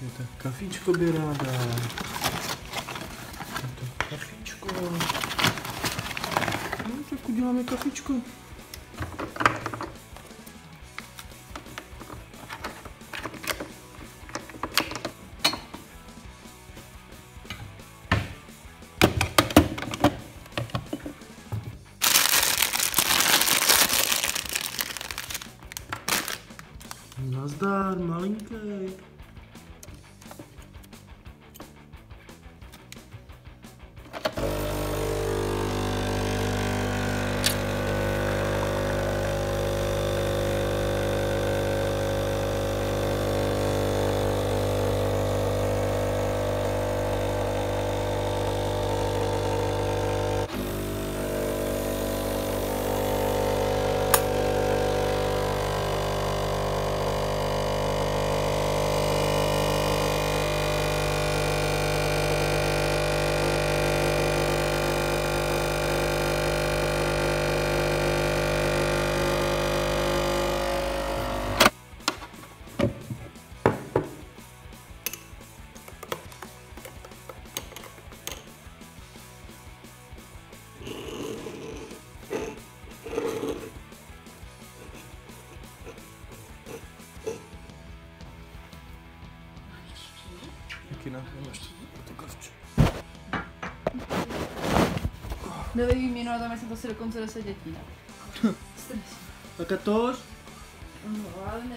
Это кофичку бирада. Это кофичку. Ну, так делаем кофичку. Наздор, маленькая. Byly výměnou, tam jsem zase dokonce 10 dětí. Tak a tož? No, ale ne.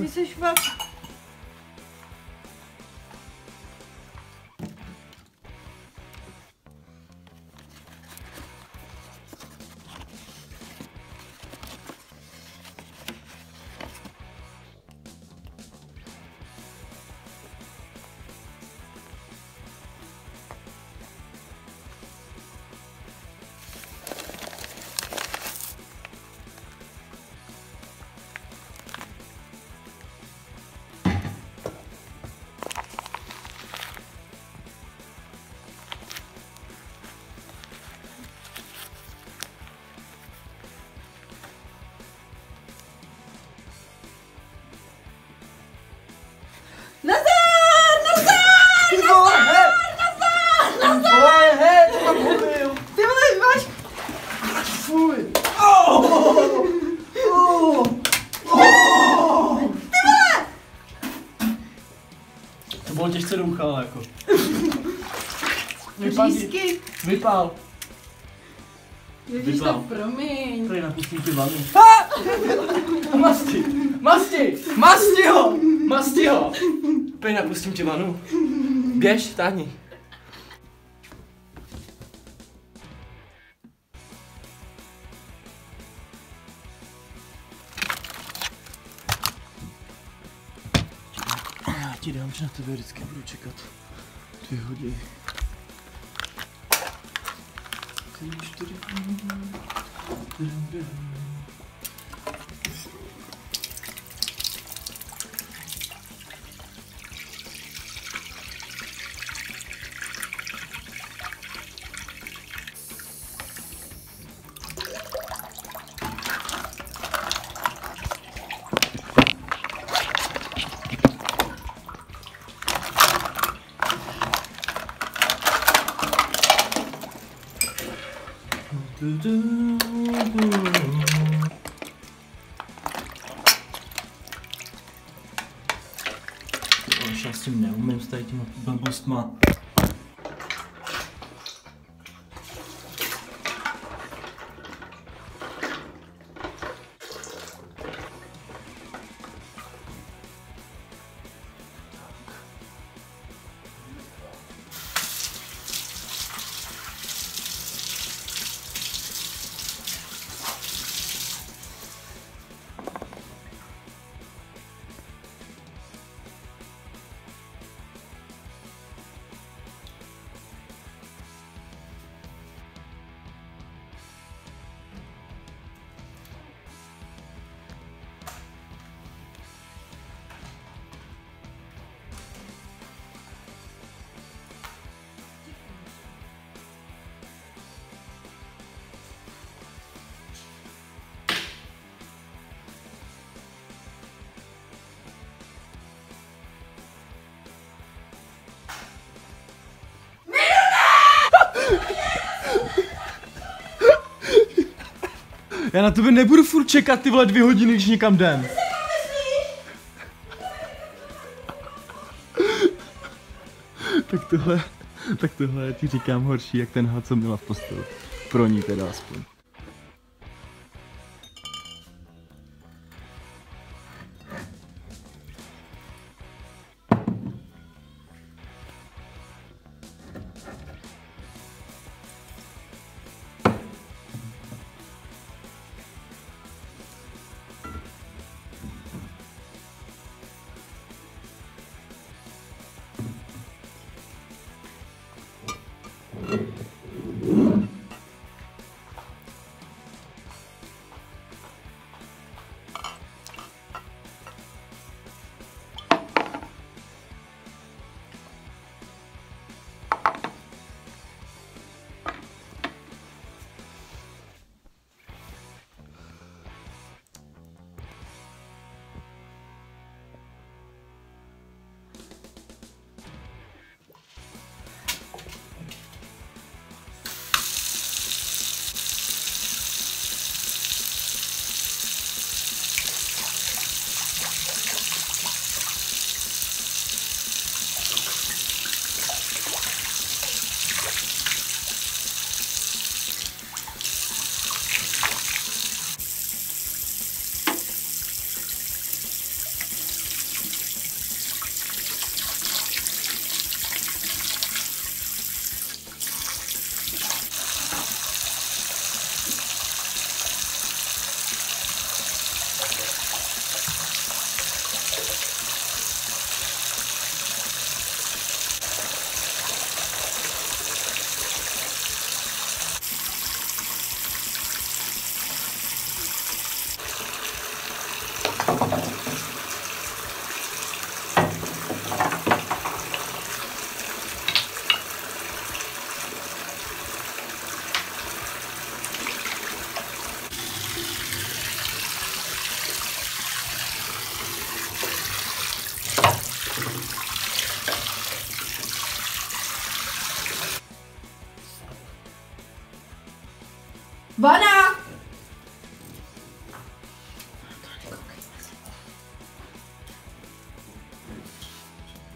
Ty jsi švap. Bylo těžce douchala jako. Vypál. Ježíš, tak promiň. Tady napustím ty vany. Masti ho! Tady napustím ti vanu. Běž, táhni. Já ti dám, že na tebe vždycky budu čekat 2 hodiny. 3, 4. Já s tím neumím, s tady těma blbostma. Já na tebe nebudu furt čekat, ty vole, 2 hodiny, když někam jdem. Tak tohle ti říkám horší, jak ten had, co měla v posteli. Pro ní teda aspoň. Vana!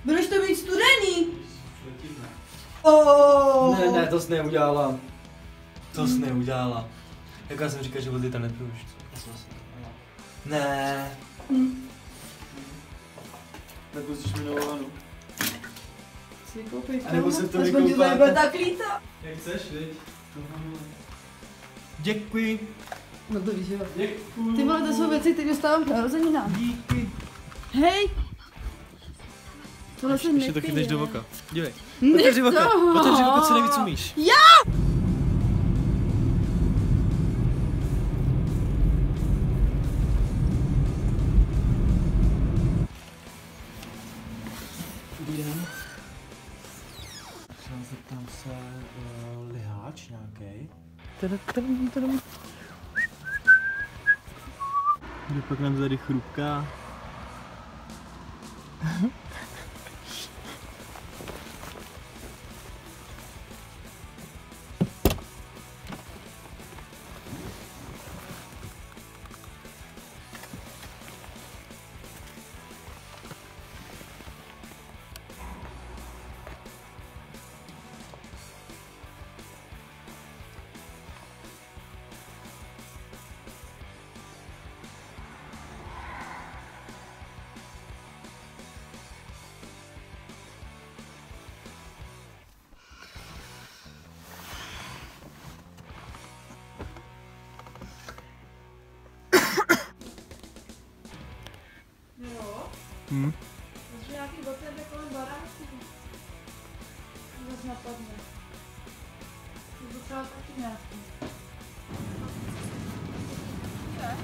Budeš to mít studený? Oh. Ne, to jsi neudělala. To jsi neudělala. Jak já jsem říkal, že vody tam nepiju už. Ne. Tak pustíš mi novou vanu. Si koupit vanu, aspoň ti to nebude tak líto. Jak chceš, viď? Děkuji. No to víš, jo. Děkuji. Ty vole, to jsou věci, které dostávám k narozeninám. Díky. Hej! Tohle až, se nechtějí. Ještě to chyteš do voka. Dívej. Otevři voka. Otevři voka, co nejvíc umíš. Já! Dobrý den. Třeba zeptám se liháč nějaký. Kde pak nám tady chrupká? Hm? Máš nějaký botebe kolem baráku? Vůbec napadne. Jsi docela taky nějaký. Ne?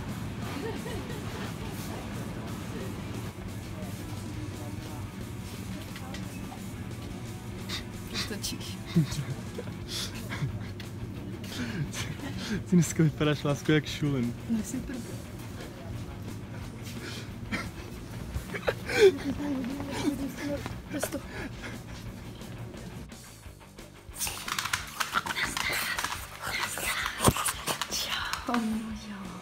Stočíš. Ty dneska vypadáš, lásko, jak šulin. Nejsi první. Prostě. Čau.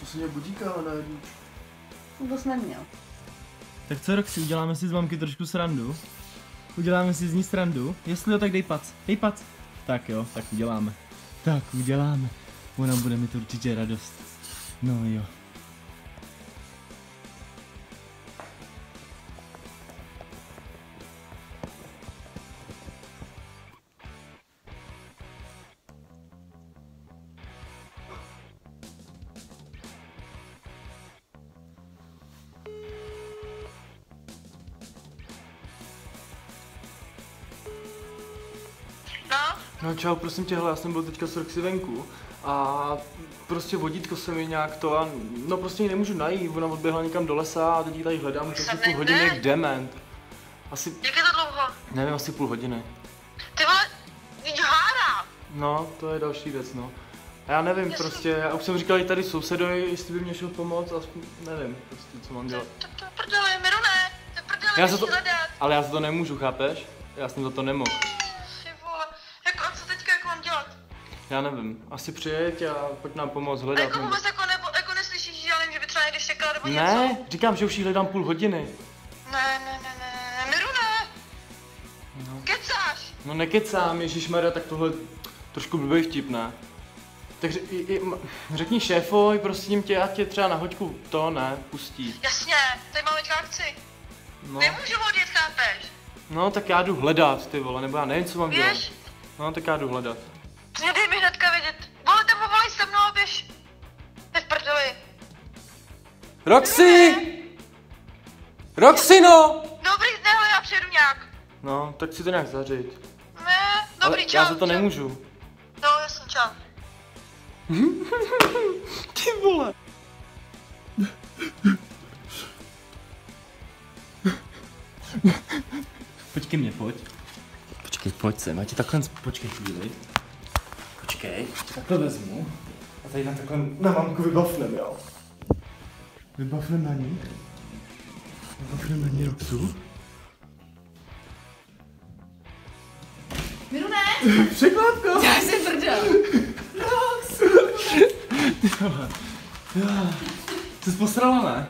To se mě budíká na jedničku. Vůbec neměl. Tak co, Roxy, uděláme si z mamky trošku srandu? Uděláme si z ní srandu? Jestli jo, tak dej pac. Dej pac. Tak jo, tak uděláme. Tak uděláme. Ona bude mít určitě radost. No jo. No čau, prosím tě, hele, já jsem byl teďka s Roxy venku a prostě vodítko se mi nějak to a no prostě ji nemůžu najít, ona odběhla někam do lesa a teď ji tady hledám, protože tu hodinu je dement. Asi... Jak je to dlouho? Nevím, asi půl hodiny. Ty vole, hádám! No, to je další věc, no. A já nevím, já prostě, já už jsem říkal i tady sousedovi, jestli by mě šel pomoct a nevím prostě, co mám dělat. To prdele, Miru, ne, to prdele, nechci hledat. Ale já za to nemůžu, chápeš? Já jsem za to nemohl. Já nevím, asi přijeď a pojď nám pomoct hledat. A jako vůbec jako neslyšíš, že já nevím, že by třeba někde štěkala nebo něco? Ne, říkám, že už jí hledám půl hodiny. Ne, Miru, ne. No. Kecáš? No nekecám, ježišmarja, tak tohle trošku blbý vtip, ne? Takže řekni šéfoj, prosím tě, ať tě třeba na hoďku to ne, pustí. Jasně, tady mám teďka akci. No. Nemůžu odjet, chápeš? No tak já jdu hledat, ty vole, nebo já nevím, co mám dělat. No tak já jdu hledat. Dej mi hnedka vědět. Vole, tam povolej se mnou a běž. Teď prdeli. Roxy! Roxy, no! Dobrý, nehle, já přijedu nějak. No, tak si to nějak zařiď. Ne, dobrý, ale čau. Já za to nemůžu. No, jasně, čau. Ty vole. Pojď ke mně, pojď. Pojď sem, já ti takhle počkej chvíli. Počkej, tak to vezmu a tady nám takhle na mamku vybavneme, jo. Vybavneme na ní. Vybavneme na ní, Roxu. Miru, ne! Překlápko! Já jsem prdel! Roxu! Jsi posrala, ne?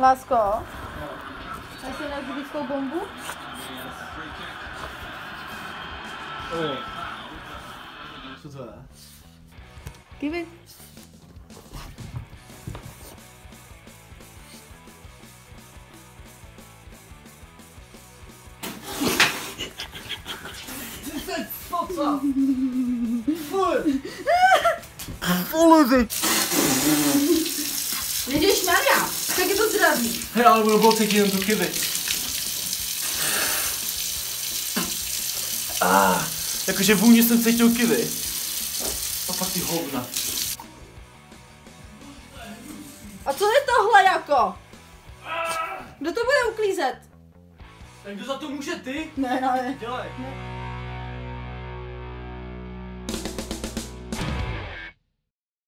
Lásko, máš si nějak zubickou bombu? Co to je? Kivy. Ty se poca! Fuj! Fuj! Ježíš Maria! Tak je to zdravý. Hej, ale budu bolcet jenom tu kivy. Jakože vůně jsem cítil kivy. A pak ty hovna. A co je tohle jako? Kdo to bude uklízet? Tak kdo za to může, ty? Ne, dělej. Ne.